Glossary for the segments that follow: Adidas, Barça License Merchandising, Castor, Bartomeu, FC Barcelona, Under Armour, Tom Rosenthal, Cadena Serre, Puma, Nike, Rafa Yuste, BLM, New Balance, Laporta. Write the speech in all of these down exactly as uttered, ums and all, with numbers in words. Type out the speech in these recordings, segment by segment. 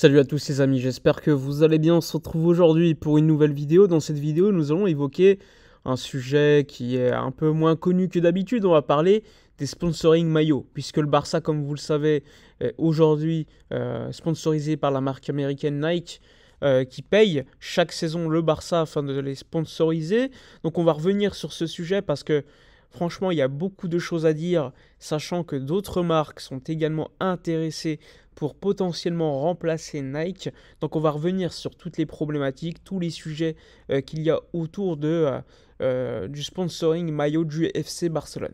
Salut à tous les amis, j'espère que vous allez bien. On se retrouve aujourd'hui pour une nouvelle vidéo. Dans cette vidéo, nous allons évoquer un sujet qui est un peu moins connu que d'habitude. On va parler des sponsoring maillots, puisque le Barça, comme vous le savez, est aujourd'hui euh, sponsorisé par la marque américaine Nike, euh, qui paye chaque saison le Barça afin de les sponsoriser. Donc on va revenir sur ce sujet parce que franchement, il y a beaucoup de choses à dire, sachant que d'autres marques sont également intéressées pour potentiellement remplacer Nike. Donc on va revenir sur toutes les problématiques, tous les sujets euh, qu'il y a autour de, euh, euh, du sponsoring maillot du F C Barcelone.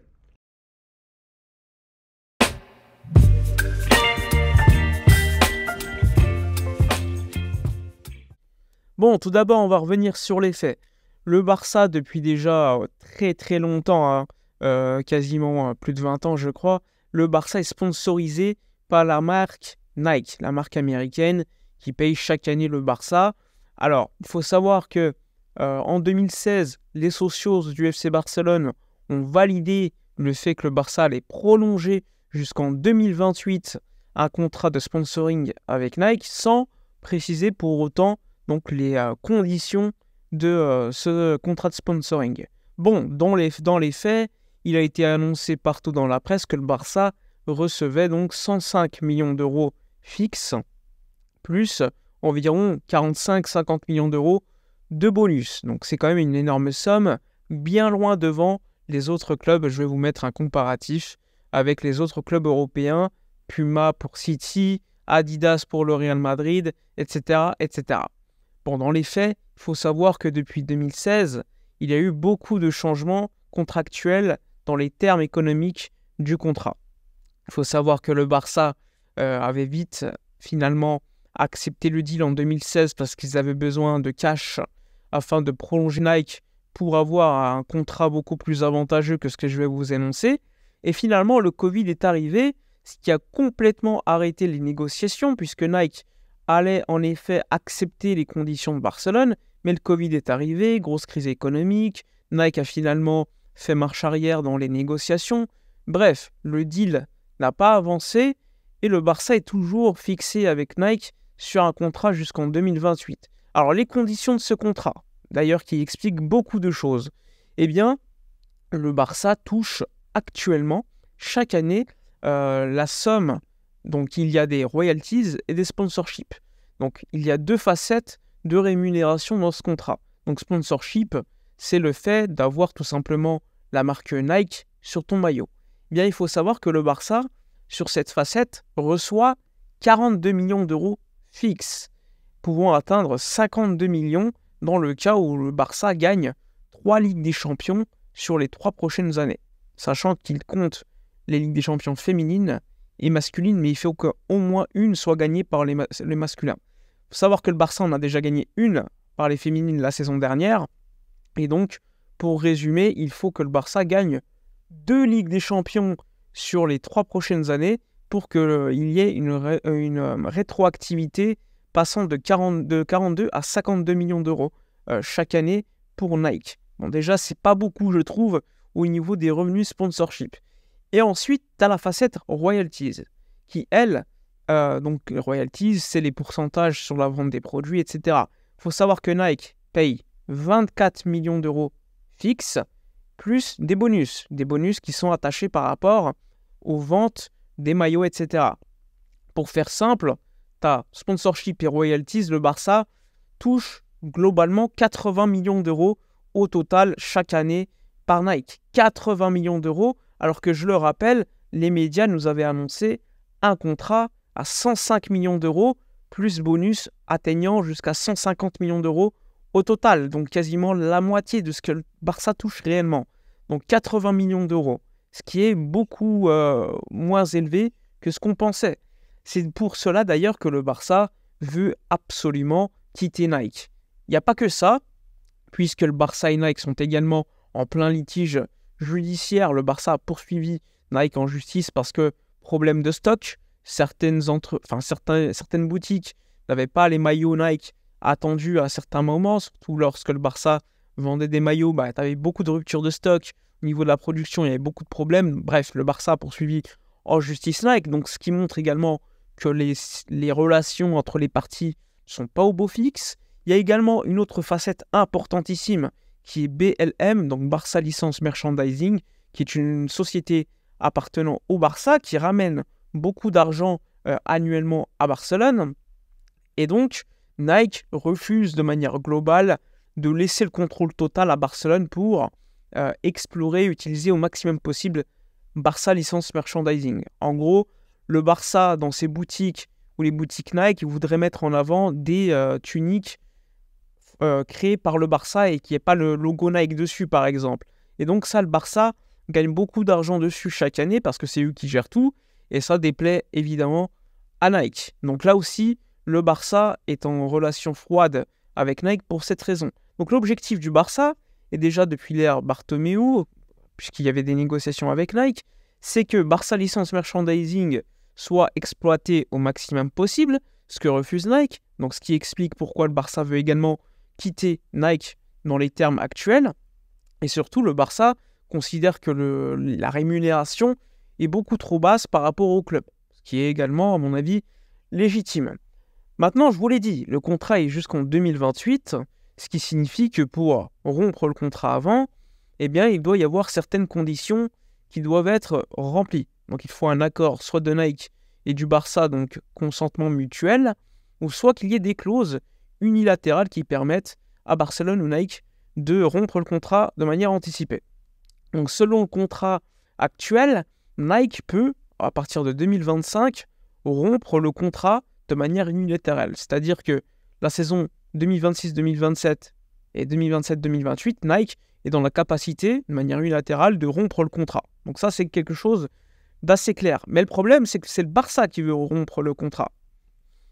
Bon, tout d'abord, on va revenir sur les faits. Le Barça, depuis déjà très très longtemps, hein, euh, quasiment hein, plus de vingt ans je crois, le Barça est sponsorisé par la marque Nike, la marque américaine qui paye chaque année le Barça. Alors, il faut savoir que euh, en deux mille seize, les socios du F C Barcelone ont validé le fait que le Barça allait prolonger jusqu'en deux mille vingt-huit un contrat de sponsoring avec Nike, sans préciser pour autant donc, les euh, conditions de euh, ce contrat de sponsoring. Bon, dans les, dans les faits, il a été annoncé partout dans la presse que le Barça recevait donc cent cinq millions d'euros fixes, plus environ quarante-cinq à cinquante millions d'euros de bonus. Donc c'est quand même une énorme somme, bien loin devant les autres clubs. Je vais vous mettre un comparatif avec les autres clubs européens, Puma pour City, Adidas pour le Real Madrid, et cetera et cetera. Bon, dans les faits, il faut savoir que depuis deux mille seize, il y a eu beaucoup de changements contractuels dans les termes économiques du contrat. Il faut savoir que le Barça euh, avait vite finalement accepté le deal en deux mille seize parce qu'ils avaient besoin de cash afin de prolonger Nike pour avoir un contrat beaucoup plus avantageux que ce que je vais vous énoncer. Et finalement, le Covid est arrivé, ce qui a complètement arrêté les négociations puisque Nike allait en effet accepter les conditions de Barcelone, mais le Covid est arrivé, grosse crise économique, Nike a finalement fait marche arrière dans les négociations. Bref, le deal n'a pas avancé et le Barça est toujours fixé avec Nike sur un contrat jusqu'en deux mille vingt-huit. Alors les conditions de ce contrat, d'ailleurs qui expliquent beaucoup de choses, eh bien le Barça touche actuellement chaque année euh, la somme. Donc, il y a des royalties et des sponsorships. Donc, il y a deux facettes de rémunération dans ce contrat. Donc, sponsorship, c'est le fait d'avoir tout simplement la marque Nike sur ton maillot. Eh bien, il faut savoir que le Barça, sur cette facette, reçoit quarante-deux millions d'euros fixes, pouvant atteindre cinquante-deux millions dans le cas où le Barça gagne trois Ligues des Champions sur les trois prochaines années, sachant qu'il compte les Ligues des Champions féminines et masculine, mais il faut qu'au moins une soit gagnée par les, ma les masculins. Il faut savoir que le Barça en a déjà gagné une par les féminines la saison dernière. Et donc, pour résumer, il faut que le Barça gagne deux Ligues des Champions sur les trois prochaines années pour qu'il euh, y ait une, ré une euh, rétroactivité passant de, quarante-deux à cinquante-deux millions d'euros euh, chaque année pour Nike. Bon, déjà, c'est pas beaucoup, je trouve, au niveau des revenus sponsorship. Et ensuite, tu as la facette royalties, qui, elle, euh, donc les royalties, c'est les pourcentages sur la vente des produits, et cetera. Il faut savoir que Nike paye vingt-quatre millions d'euros fixes, plus des bonus, des bonus qui sont attachés par rapport aux ventes des maillots, et cetera. Pour faire simple, tu as sponsorship et royalties, le Barça touche globalement quatre-vingts millions d'euros au total chaque année par Nike. quatre-vingts millions d'euros. Alors que je le rappelle, les médias nous avaient annoncé un contrat à cent cinq millions d'euros, plus bonus atteignant jusqu'à cent cinquante millions d'euros au total. Donc quasiment la moitié de ce que le Barça touche réellement. Donc quatre-vingts millions d'euros, ce qui est beaucoup euh, moins élevé que ce qu'on pensait. C'est pour cela d'ailleurs que le Barça veut absolument quitter Nike. Il n'y a pas que ça, puisque le Barça et Nike sont également en plein litige judiciaire. Le Barça a poursuivi Nike en justice parce que problème de stock, certaines, entre... enfin, certains, certaines boutiques n'avaient pas les maillots Nike attendus à certains moments, surtout lorsque le Barça vendait des maillots, bah, tu avais beaucoup de ruptures de stock, au niveau de la production il y avait beaucoup de problèmes, bref le Barça a poursuivi en justice Nike, donc ce qui montre également que les, les relations entre les parties ne sont pas au beau fixe. Il y a également une autre facette importantissime qui est B L M, donc Barça License Merchandising, qui est une société appartenant au Barça qui ramène beaucoup d'argent euh, annuellement à Barcelone. Et donc, Nike refuse de manière globale de laisser le contrôle total à Barcelone pour euh, explorer, utiliser au maximum possible Barça License Merchandising. En gros, le Barça, dans ses boutiques ou les boutiques Nike, voudrait mettre en avant des euh, tuniques Euh, créé par le Barça et qui n'ait pas le logo Nike dessus, par exemple. Et donc ça, le Barça gagne beaucoup d'argent dessus chaque année parce que c'est eux qui gèrent tout, et ça déplaît évidemment à Nike. Donc là aussi, le Barça est en relation froide avec Nike pour cette raison. Donc l'objectif du Barça, et déjà depuis l'ère Bartomeu, puisqu'il y avait des négociations avec Nike, c'est que Barça License Merchandising soit exploité au maximum possible, ce que refuse Nike, donc ce qui explique pourquoi le Barça veut également quitter Nike dans les termes actuels. Et surtout, le Barça considère que le, la rémunération est beaucoup trop basse par rapport au club, ce qui est également, à mon avis, légitime. Maintenant, je vous l'ai dit, le contrat est jusqu'en deux mille vingt-huit, ce qui signifie que pour rompre le contrat avant, eh bien, il doit y avoir certaines conditions qui doivent être remplies. Donc, il faut un accord soit de Nike et du Barça, donc consentement mutuel, ou soit qu'il y ait des clauses unilatérales qui permettent à Barcelone ou Nike de rompre le contrat de manière anticipée. Donc selon le contrat actuel, Nike peut, à partir de deux mille vingt-cinq, rompre le contrat de manière unilatérale. C'est-à-dire que la saison deux mille vingt-six deux mille vingt-sept et deux mille vingt-sept deux mille vingt-huit, Nike est dans la capacité, de manière unilatérale, de rompre le contrat. Donc ça, c'est quelque chose d'assez clair. Mais le problème, c'est que c'est le Barça qui veut rompre le contrat.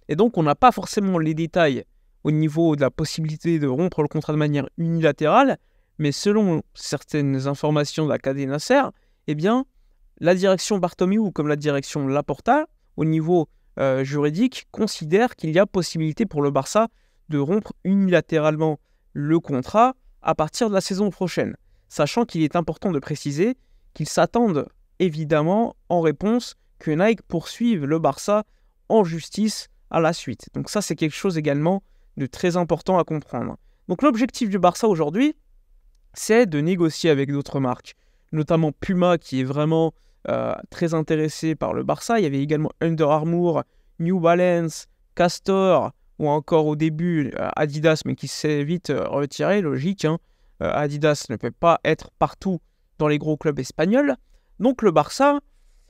Et donc on n'a pas forcément les détails au niveau de la possibilité de rompre le contrat de manière unilatérale, mais selon certaines informations de la Cadena Serre, eh bien, la direction Bartomeu, comme la direction Laporta, au niveau euh, juridique, considère qu'il y a possibilité pour le Barça de rompre unilatéralement le contrat à partir de la saison prochaine, sachant qu'il est important de préciser qu'ils s'attendent évidemment en réponse que Nike poursuive le Barça en justice à la suite. Donc ça, c'est quelque chose également de très important à comprendre. Donc l'objectif du Barça aujourd'hui, c'est de négocier avec d'autres marques, notamment Puma qui est vraiment euh, très intéressé par le Barça. Il y avait également Under Armour, New Balance, Castor, ou encore au début euh, Adidas, mais qui s'est vite euh, retiré, logique, hein. euh, Adidas ne peut pas être partout dans les gros clubs espagnols. Donc le Barça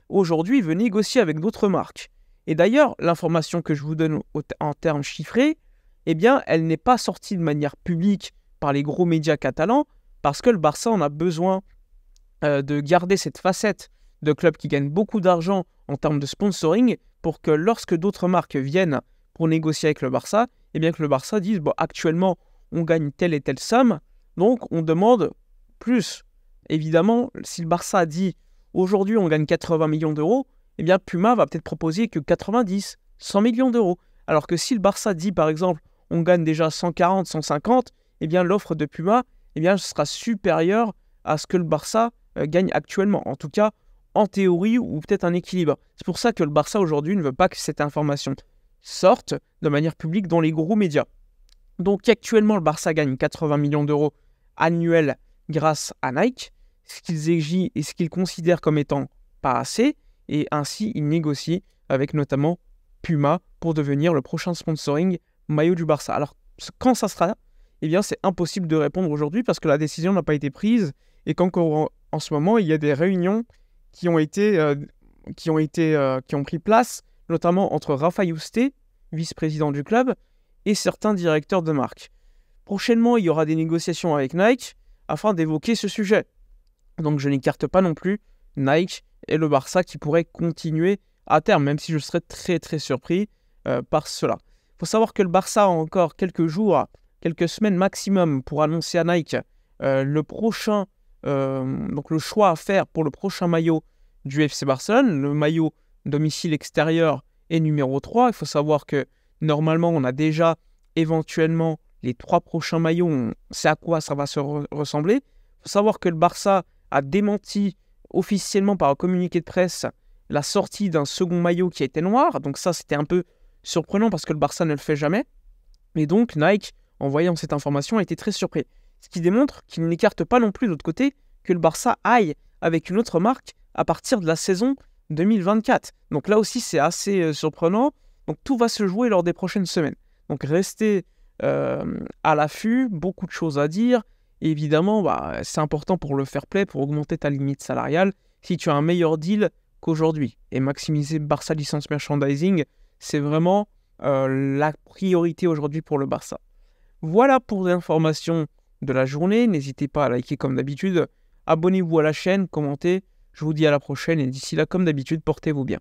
aujourd'hui veut négocier avec d'autres marques. Et d'ailleurs, l'information que je vous donne en termes chiffrés, eh bien, elle n'est pas sortie de manière publique par les gros médias catalans parce que le Barça en a besoin euh, de garder cette facette de club qui gagne beaucoup d'argent en termes de sponsoring pour que lorsque d'autres marques viennent pour négocier avec le Barça, eh bien que le Barça dise bon, « actuellement, on gagne telle et telle somme, donc on demande plus ». Évidemment, si le Barça dit « aujourd'hui, on gagne quatre-vingts millions d'euros », eh bien Puma va peut-être proposer que quatre-vingt-dix, cent millions d'euros. Alors que si le Barça dit par exemple « on gagne déjà cent quarante, cent cinquante, eh bien l'offre de Puma eh bien, sera supérieure à ce que le Barça euh, gagne actuellement. En tout cas, en théorie, ou peut-être un équilibre. C'est pour ça que le Barça aujourd'hui ne veut pas que cette information sorte de manière publique dans les gros médias. Donc actuellement, le Barça gagne quatre-vingts millions d'euros annuels grâce à Nike, ce qu'ils exigent et ce qu'ils considèrent comme étant pas assez, et ainsi ils négocient avec notamment Puma pour devenir le prochain sponsoring maillot du Barça. Alors, quand ça sera, eh bien, c'est impossible de répondre aujourd'hui parce que la décision n'a pas été prise et qu'encore en ce moment, il y a des réunions qui ont été, euh, qui ont été, euh, qui ont pris place, notamment entre Rafa Yuste, vice-président du club, et certains directeurs de marque. Prochainement, il y aura des négociations avec Nike afin d'évoquer ce sujet. Donc, je n'écarte pas non plus Nike et le Barça qui pourraient continuer à terme, même si je serais très très surpris euh, par cela. Il faut savoir que le Barça a encore quelques jours, quelques semaines maximum pour annoncer à Nike euh, le prochain, euh, donc le choix à faire pour le prochain maillot du F C Barcelone, le maillot domicile extérieur et numéro trois. Il faut savoir que normalement on a déjà éventuellement les trois prochains maillots, on sait à quoi ça va se re- ressembler. Il faut savoir que le Barça a démenti officiellement par un communiqué de presse la sortie d'un second maillot qui était noir. Donc ça, c'était un peu surprenant parce que le Barça ne le fait jamais. Mais donc Nike, en voyant cette information, a été très surpris. Ce qui démontre qu'il n'écarte pas non plus de l'autre côté que le Barça aille avec une autre marque à partir de la saison deux mille vingt-quatre. Donc là aussi, c'est assez euh, surprenant. Donc tout va se jouer lors des prochaines semaines. Donc restez euh, à l'affût, beaucoup de choses à dire. Et évidemment, bah, c'est important pour le fair play, pour augmenter ta limite salariale, si tu as un meilleur deal qu'aujourd'hui. Et maximiser Barça License Merchandising, c'est vraiment euh, la priorité aujourd'hui pour le Barça. Voilà pour l'information de la journée. N'hésitez pas à liker comme d'habitude. Abonnez-vous à la chaîne, commentez. Je vous dis à la prochaine et d'ici là, comme d'habitude, portez-vous bien.